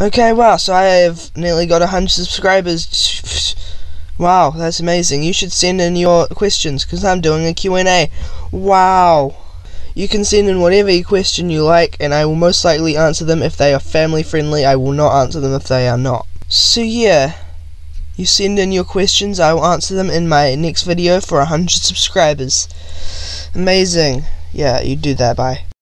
Okay, wow, so I have nearly got 100 subscribers. Wow, that's amazing. You should send in your questions, because I'm doing a Q&A. Wow. You can send in whatever question you like, and I will most likely answer them if they are family friendly. I will not answer them if they are not. So yeah, you send in your questions, I will answer them in my next video for 100 subscribers. Amazing. Yeah, you do that, bye.